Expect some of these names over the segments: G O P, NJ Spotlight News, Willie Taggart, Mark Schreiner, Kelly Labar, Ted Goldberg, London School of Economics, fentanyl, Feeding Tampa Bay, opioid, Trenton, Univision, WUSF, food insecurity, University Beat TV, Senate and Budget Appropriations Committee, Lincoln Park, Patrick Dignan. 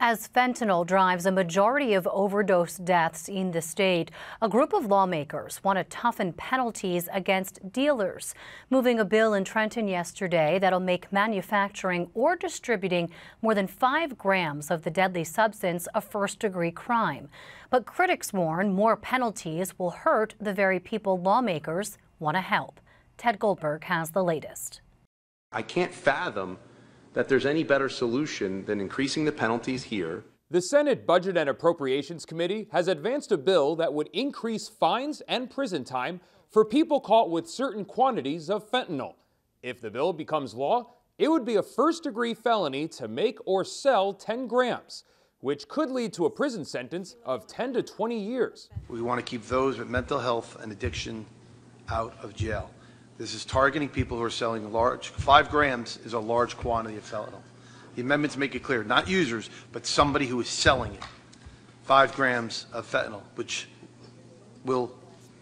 As fentanyl drives a majority of overdose deaths in the state, a group of lawmakers want to toughen penalties against dealers, moving a bill in Trenton yesterday that'll make manufacturing or distributing more than 5 grams of the deadly substance a first-degree crime. But critics warn more penalties will hurt the very people lawmakers want to help. Ted Goldberg has the latest. I can't fathom that there's any better solution than increasing the penalties here. The Senate Budget and Appropriations Committee has advanced a bill that would increase fines and prison time for people caught with certain quantities of fentanyl. If the bill becomes law, it would be a first-degree felony to make or sell 10 grams, which could lead to a prison sentence of 10 to 20 years. We want to keep those with mental health and addiction out of jail. This is targeting people who are selling large. 5 grams is a large quantity of fentanyl. The amendments make it clear, not users, but somebody who is selling it. 5 grams of fentanyl, which will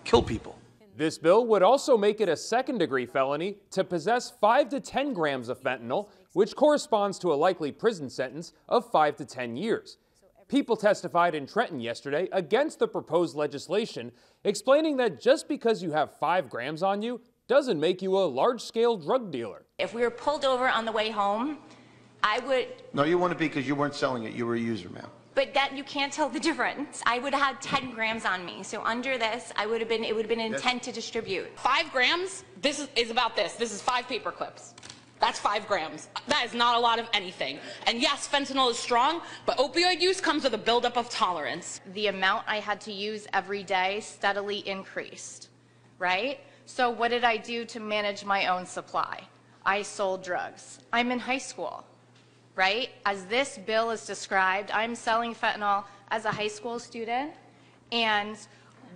kill people. This bill would also make it a second-degree felony to possess 5 to 10 grams of fentanyl, which corresponds to a likely prison sentence of 5 to 10 years. People testified in Trenton yesterday against the proposed legislation, explaining that just because you have 5 grams on you doesn't make you a large-scale drug dealer. If we were pulled over on the way home, I would... No, you want to be, because you weren't selling it. You were a user, ma'am. But that, you can't tell the difference. I would have had 10 grams on me. So under this, I would have been, it would have been intent to distribute. 5 grams, this is about this. This is 5 paper clips. That's 5 grams. That is not a lot of anything. And yes, fentanyl is strong, but opioid use comes with a buildup of tolerance. The amount I had to use every day steadily increased, right? So what did I do to manage my own supply? I sold drugs. I'm in high school, right? As this bill is described, I'm selling fentanyl as a high school student and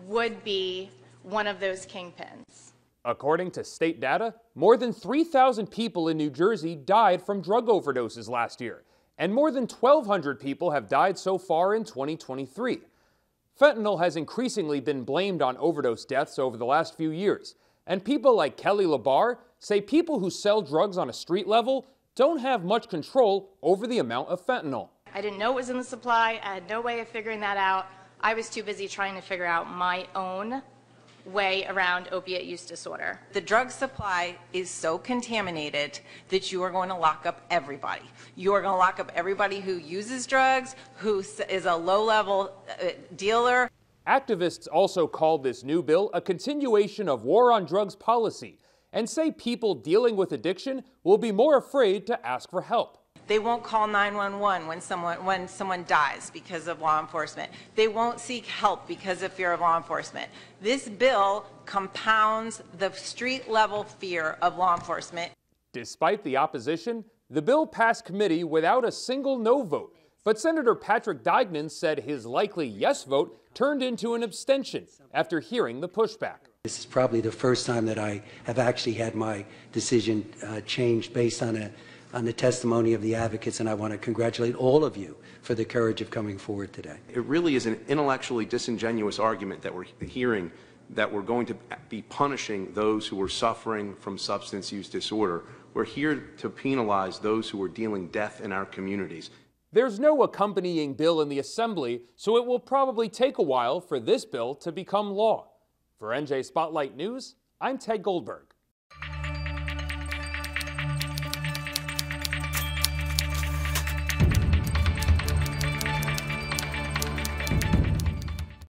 would be one of those kingpins. According to state data, more than 3,000 people in New Jersey died from drug overdoses last year, and more than 1,200 people have died so far in 2023. Fentanyl has increasingly been blamed on overdose deaths over the last few years, and people like Kelly Labar say people who sell drugs on a street level don't have much control over the amount of fentanyl. I didn't know it was in the supply. I had no way of figuring that out. I was too busy trying to figure out my own way around opiate use disorder. The drug supply is so contaminated that you are going to lock up everybody. You are going to lock up everybody who uses drugs, who is a low-level dealer. Activists also called this new bill a continuation of war on drugs policy and say people dealing with addiction will be more afraid to ask for help. They won't call 911 when someone dies because of law enforcement. They won't seek help because of fear of law enforcement. This bill compounds the street-level fear of law enforcement. Despite the opposition, the bill passed committee without a single no vote. But Senator Patrick Dignan said his likely yes vote turned into an abstention after hearing the pushback. This is probably the first time that I have actually had my decision changed based on the testimony of the advocates, and I want to congratulate all of you for the courage of coming forward today. It really is an intellectually disingenuous argument that we're hearing, that we're going to be punishing those who are suffering from substance use disorder. We're here to penalize those who are dealing death in our communities. There's no accompanying bill in the Assembly, so it will probably take a while for this bill to become law. For NJ Spotlight News, I'm Ted Goldberg.